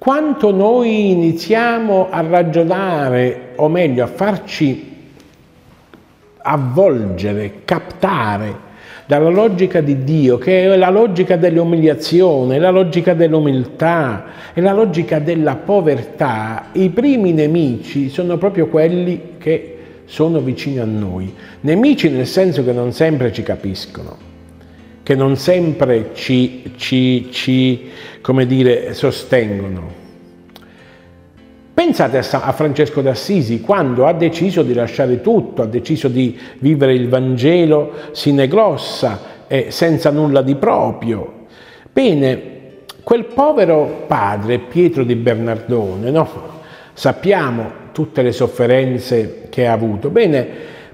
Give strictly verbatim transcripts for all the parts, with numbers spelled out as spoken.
Quanto noi iniziamo a ragionare, o meglio a farci avvolgere, captare dalla logica di Dio, che è la logica dell'umiliazione, la logica dell'umiltà e la logica della povertà, i primi nemici sono proprio quelli che sono vicini a noi. Nemici nel senso che non sempre ci capiscono, che non sempre ci, ci, ci come dire, sostengono. Pensate a Francesco d'Assisi, quando ha deciso di lasciare tutto, ha deciso di vivere il Vangelo sine grossa e eh, senza nulla di proprio. Bene, quel povero padre Pietro di Bernardone, no? Sappiamo tutte le sofferenze che ha avuto. Bene,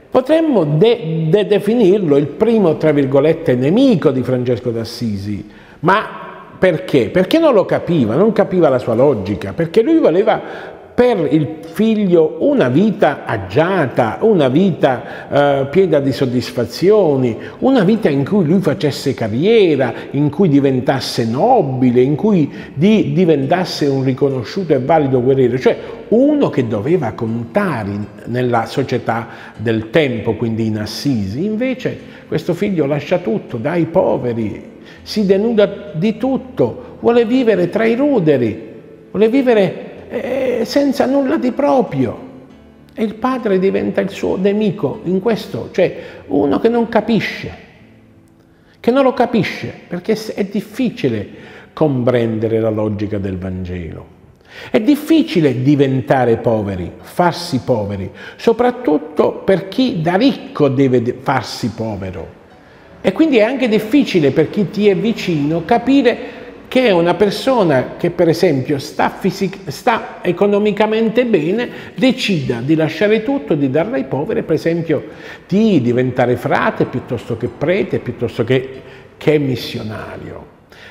potremmo de de definirlo il primo, tra virgolette, nemico di Francesco d'Assisi. Ma perché? Perché non lo capiva, non capiva la sua logica, perché lui voleva per il figlio una vita agiata, una vita eh, piena di soddisfazioni, una vita in cui lui facesse carriera, in cui diventasse nobile, in cui di diventasse un riconosciuto e valido guerriero, cioè uno che doveva contare nella società del tempo, quindi in Assisi. Invece questo figlio lascia tutto, dai poveri, si denuda di tutto, vuole vivere tra i ruderi, vuole vivere Eh, senza nulla di proprio, e il padre diventa il suo nemico in questo, cioè uno che non capisce, che non lo capisce, perché è difficile comprendere la logica del Vangelo, è difficile diventare poveri, farsi poveri, soprattutto per chi da ricco deve farsi povero, e quindi è anche difficile per chi ti è vicino capire che è una persona che per esempio sta, sta economicamente bene, decida di lasciare tutto, di darla ai poveri, per esempio di diventare frate piuttosto che prete, piuttosto che, che missionario.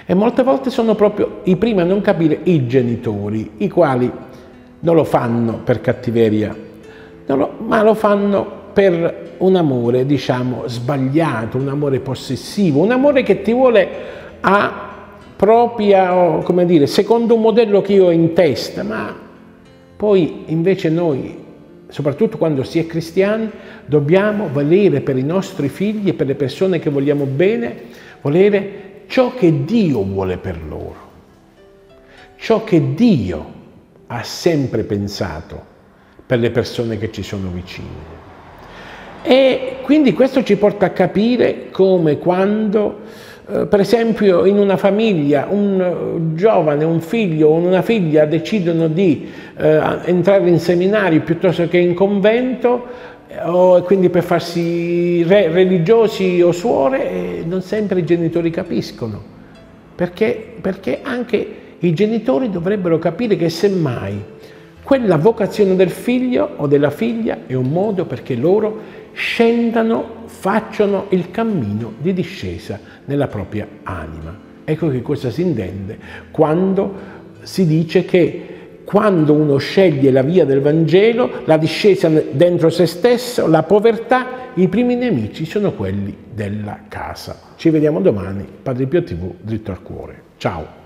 E molte volte sono proprio i primi a non capire i genitori, i quali non lo fanno per cattiveria, non lo, ma lo fanno per un amore, diciamo, sbagliato, un amore possessivo, un amore che ti vuole a propria, come dire, secondo un modello che io ho in testa, ma poi invece noi, soprattutto quando si è cristiani, dobbiamo valere per i nostri figli e per le persone che vogliamo bene, volere ciò che Dio vuole per loro, ciò che Dio ha sempre pensato per le persone che ci sono vicine. E quindi questo ci porta a capire come quando per esempio in una famiglia un giovane, un figlio o una figlia decidono di eh, entrare in seminario piuttosto che in convento, o quindi per farsi re religiosi o suore, eh, non sempre i genitori capiscono, perché, perché anche i genitori dovrebbero capire che semmai quella vocazione del figlio o della figlia è un modo perché loro scendano, facciano il cammino di discesa nella propria anima. Ecco che cosa si intende quando si dice che quando uno sceglie la via del Vangelo, la discesa dentro se stesso, la povertà, i primi nemici sono quelli della casa. Ci vediamo domani, Padre Pio tivù, Dritto al Cuore. Ciao!